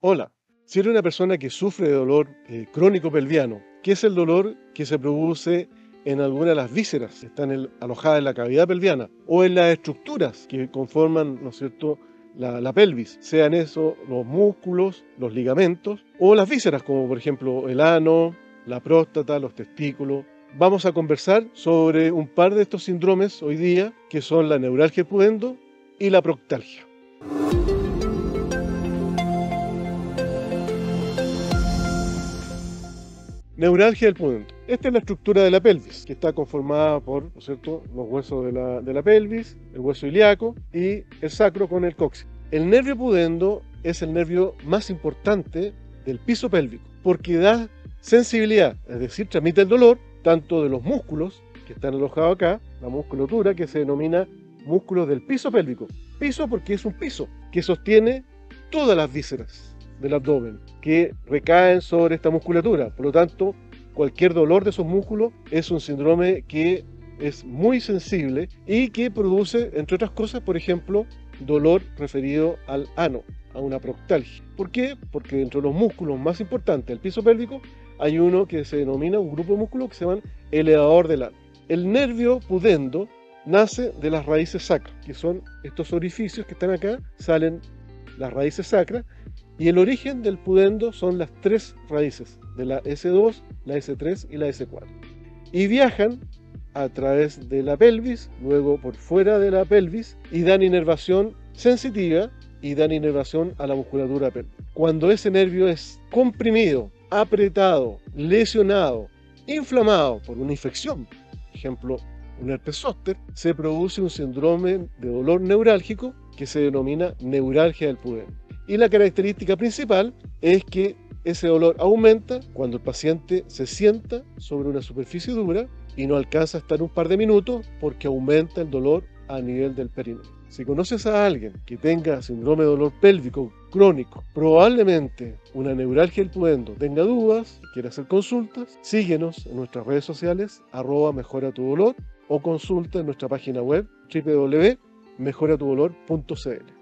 Hola, si eres una persona que sufre de dolor crónico pelviano, que es el dolor que se produce en alguna de las vísceras que están alojadas en la cavidad pelviana o en las estructuras que conforman, ¿no es cierto?, la pelvis, sean eso los músculos, los ligamentos o las vísceras como por ejemplo el ano, la próstata, los testículos. Vamos a conversar sobre un par de estos síndromes hoy día, que son la neuralgia del pudendo y la proctalgia. Neuralgia del pudendo. Esta es la estructura de la pelvis, que está conformada por, ¿no es cierto?, los huesos de la pelvis, el hueso ilíaco y el sacro con el cóccix. El nervio pudendo es el nervio más importante del piso pélvico, porque da sensibilidad, es decir, transmite el dolor, tanto de los músculos que están alojados acá, la musculatura que se denomina músculos del piso pélvico. Piso porque es un piso que sostiene todas las vísceras del abdomen, que recaen sobre esta musculatura. Por lo tanto, cualquier dolor de esos músculos es un síndrome que es muy sensible y que produce, entre otras cosas, por ejemplo, dolor referido al ano, a una proctalgia. ¿Por qué? Porque dentro de los músculos más importantes del piso pélvico hay uno que se denomina, un grupo de músculos que se llaman elevador del ano. El nervio pudendo nace de las raíces sacras, que son estos orificios que están acá, salen las raíces sacras. Y el origen del pudendo son las tres raíces, de la S2, la S3 y la S4. Y viajan a través de la pelvis, luego por fuera de la pelvis, y dan inervación sensitiva y dan inervación a la musculatura pélvica. Cuando ese nervio es comprimido, apretado, lesionado, inflamado por una infección, por ejemplo, un herpes zóster, se produce un síndrome de dolor neurálgico que se denomina neuralgia del pudendo. Y la característica principal es que ese dolor aumenta cuando el paciente se sienta sobre una superficie dura y no alcanza a estar un par de minutos porque aumenta el dolor a nivel del perineo. Si conoces a alguien que tenga síndrome de dolor pélvico crónico, probablemente una neuralgia del pudendo, tenga dudas, quiera hacer consultas, síguenos en nuestras redes sociales @mejoratudolor o consulta en nuestra página web www.mejoratudolor.cl.